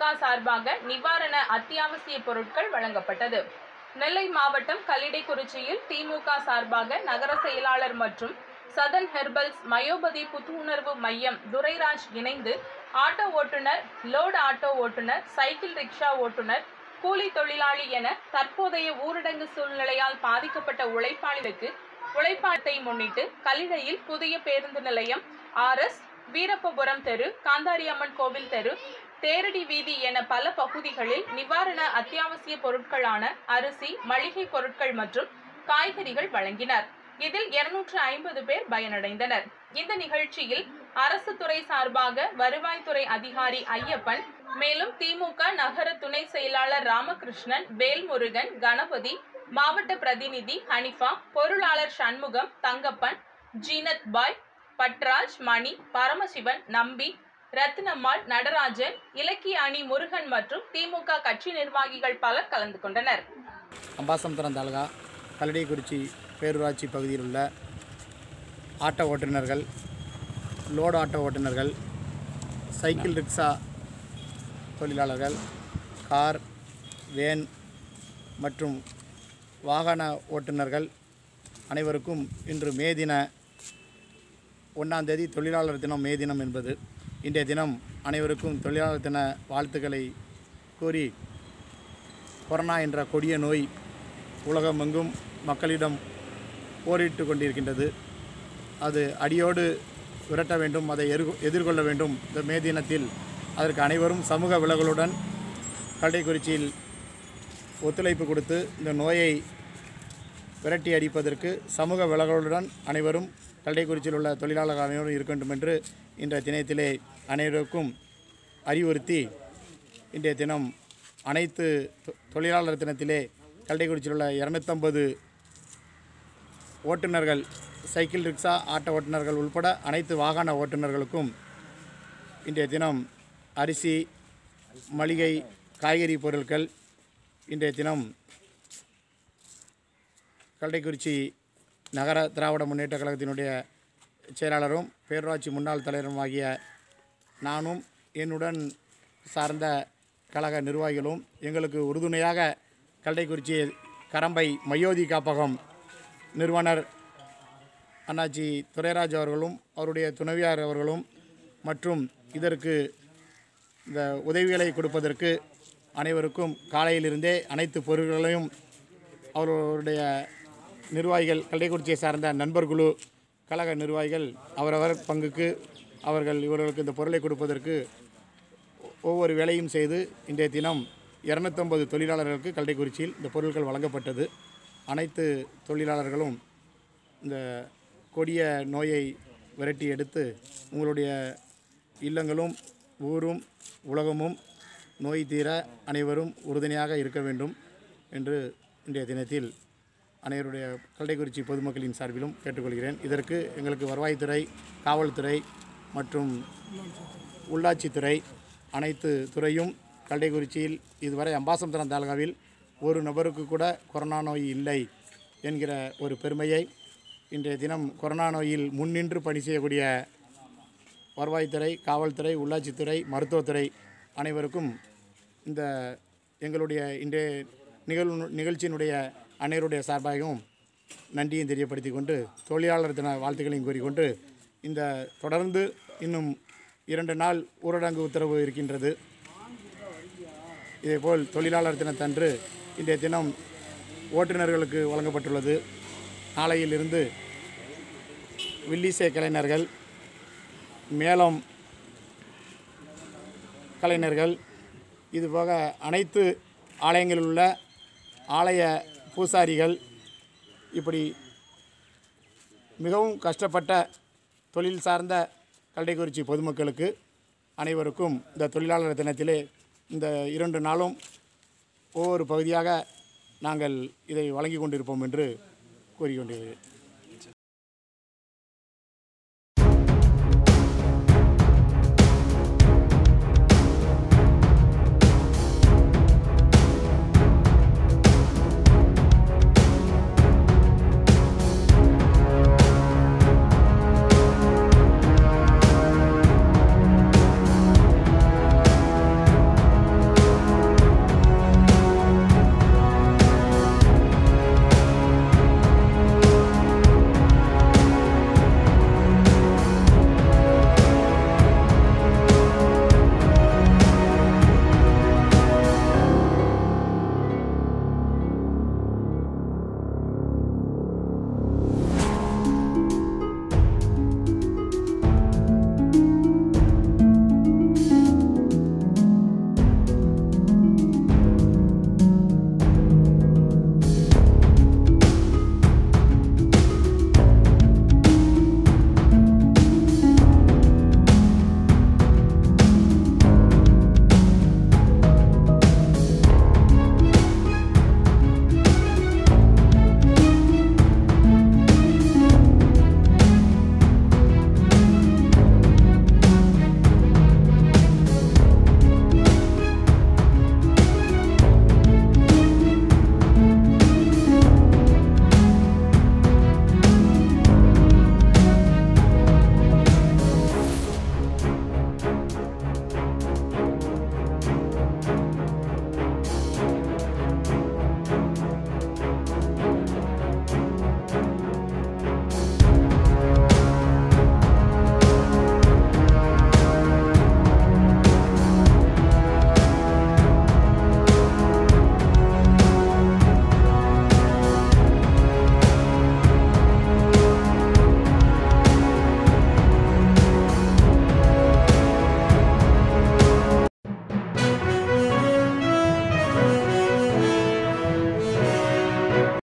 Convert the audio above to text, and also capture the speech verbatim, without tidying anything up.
திமுக சார்பாக நிவாரண அத்தியாவசிய பொருட்கள் வழங்கப்பட்டது. நெல்லை மாவட்டம் கல்லிடைக்குறிச்சியில் திமுக சார்பாக நகர செயலாளர் மற்றும் சதன் ஹெர்பல்ஸ் மயோபதி புத்துணர்வு மையம் துரைராஜ் இணைந்து ஆட்டோ ஓட்டுநர், லோடு ஆட்டோ ஓட்டுநர், சைக்கிள் ரிக்ஷா ஓட்டுநர், கூலி தொழிலாளி என தற்போதைய ஊரடங்கு சூழ்நிலையால் பாதிக்கப்பட்ட உழைப்பாளிகளுக்கு உழைப்பாட்டை முன்னிட்டு கல்லிடையில் புதிய பேருந்து நிலையம், ஆர்எஸ் வீரப்பபுரம் தெரு, காந்தாரியம்மன் கோவில் தெரு, தேரடி வீதி என பல பகுதிகளில் நிவாரண அத்தியாவசிய பொருட்களான அரிசி, மளிகை பொருட்கள் மற்றும் காய்கறிகள் வழங்கினர். இதில் இருநூற்று ஐம்பது பேர் பயனடைந்தனர். இந்த நிகழ்ச்சியில் அரசு துறை சார்பாக வருவாய்த்துறை அதிகாரி ஐயப்பன், மேலும் திமுக நகர துணை செயலாளர் ராமகிருஷ்ணன், வேல்முருகன், கணபதி, மாவட்ட பிரதிநிதி ஹனிஃபா, பொருளாளர் சண்முகம், தங்கப்பன், ஜீனத் பாய், பற்றாஜ், மணி, பரமசிவன், நம்பி, ரத்னம்மாள், நடராஜன், இலக்கிய அணி முருகன் மற்றும் திமுக கட்சி நிர்வாகிகள் பலர் கலந்து கொண்டனர். அம்பாசமுத்திரம் தாலுகா கல்லிடைக்குறிச்சி பேரூராட்சி பகுதியில் உள்ள ஆட்டோ ஓட்டுநர்கள், லோடு ஆட்டோ ஓட்டுநர்கள், சைக்கிள் ரிக்ஷா தொழிலாளர்கள், கார், வேன் மற்றும் வாகன ஓட்டுநர்கள் அனைவருக்கும் இன்று மே தின ஒன்றாம் தேதி தொழிலாளர் தினம், மே தினம் என்பது இன்றைய தினம் அனைவருக்கும் தொழிலாளர் தின வாழ்த்துக்களை கூறி கொரோனா என்ற கொடிய நோய் உலகமெங்கும் மக்களிடம் போரிட்டு கொண்டிருக்கின்றது. அது அடியோடு விரட்ட வேண்டும், அதை எதிர்கொள்ள வேண்டும். இந்த மே தினத்தில் அதற்கு அனைவரும் சமூக விலகலுடன் கல்லிடைக்குறிச்சியில் ஒத்துழைப்பு கொடுத்து இந்த நோயை விரட்டி அடிப்பதற்கு சமூக விலகலுடன் அனைவரும் கல்லிடைக்குறிச்சியில் உள்ள தொழிலாளர்கள் அனைவரும் இருக்க வேண்டும் என்று இன்றைய தினத்திலே அனைவருக்கும் அறிவுறுத்தி இன்றைய தினம் அனைத்து தொழிலாளர் தினத்திலே கல்லிடைக்குறிச்சியில் உள்ள இரநூத்தம்பது ஓட்டுநர்கள், சைக்கிள் ரிக்ஷா ஆட்டோ ஓட்டுநர்கள் உள்பட அனைத்து வாகன ஓட்டுநர்களுக்கும் இன்றைய தினம் அரிசி, மளிகை, காய்கறி பொருட்கள் இன்றைய தினம் கல்லிடைக்குறிச்சி நகர திராவிட முன்னேற்ற கழகத்தினுடைய செயலாளரும் பேரூராட்சி முன்னாள் தலைவருமாகிய நானும் என்னுடன் சார்ந்த கழக நிர்வாகிகளும் எங்களுக்கு உறுதுணையாக கல்லிடைக்குறிச்சி கரம்பை மயோதி காப்பகம் நிறுவனர் அண்ணாச்சி துரைராஜ் அவர்களும் அவருடைய துணைவியார் அவர்களும் மற்றும் இதற்கு இந்த உதவிகளை கொடுப்பதற்கு அனைவருக்கும் காலையிலிருந்தே அனைத்து பொருட்களையும் அவர்களுடைய நிர்வாகிகள், கல்லிடைக்குறிச்சியை சார்ந்த நண்பர்குழு கழக நிர்வாகிகள் அவரவர் பங்குக்கு அவர்கள் இவர்களுக்கு இந்த பொருளை கொடுப்பதற்கு ஒவ்வொரு வேலையும் செய்து இன்றைய தினம் இரநூத்தம்பது தொழிலாளர்களுக்கு கல்லிடைக்குறிச்சியில் இந்த பொருட்கள் வழங்கப்பட்டது. அனைத்து தொழிலாளர்களும் இந்த கொடிய நோயை விரட்டி எடுத்து உங்களுடைய இல்லங்களும் ஊரும் உலகமும் நோய் தீர அனைவரும் உறுதுணையாக இருக்க வேண்டும் என்று இன்றைய தினத்தில் அனைவருடைய கல்லிடைக்குறிச்சி பொதுமக்களின் சார்பிலும் கேட்டுக்கொள்கிறேன். இதற்கு எங்களுக்கு வருவாய்த்துறை, காவல்துறை மற்றும் உள்ளாட்சித்துறை அனைத்து துறையும் கல்லிடைக்குறிச்சியில் இதுவரை அம்பாசமுத்திரம் தாலுகாவில் ஒரு நபருக்கு கூட கொரோனா நோய் இல்லை என்கிற ஒரு பெருமையை இன்றைய தினம் கொரோனா நோயில் முன்னின்று பணி செய்யக்கூடிய வருவாய்த்துறை, காவல்துறை, உள்ளாட்சித்துறை, மருத்துவத்துறை அனைவருக்கும் இந்த எங்களுடைய இன்றைய நிகழ்வு நிகழ்ச்சியினுடைய அனைவருடைய சார்பாகவும் நன்றியும் தெரியப்படுத்தி கொண்டு தொழிலாளர் தின வாழ்த்துக்களையும் கூறிக்கொண்டு இந்த தொடர்ந்து இன்னும் இரண்டு நாள் ஊரடங்கு உத்தரவு இருக்கின்றது. இதேபோல் தொழிலாளர் தினத்தன்று இன்றைய தினம் ஓட்டுநர்களுக்கு வழங்கப்பட்டுள்ளது. நாளையிலிருந்து வில்லிசை கலைஞர்கள், மேளம் கலைஞர்கள் இதுபோக அனைத்து ஆலயங்களில் உள்ள ஆலய பூசாரிகள் இப்படி மிகவும் கஷ்டப்பட்ட தொழில் சார்ந்த கல்லிடைக்குறிச்சி பொதுமக்களுக்கு அனைவருக்கும் இந்த தொழிலாளர் தினத்திலே இந்த இரண்டு நாளும் ஒவ்வொரு பகுதியாக நாங்கள் இதை வழங்கி கொண்டிருப்போம் என்று கூறிக்கொண்டிருக்கிறேன்.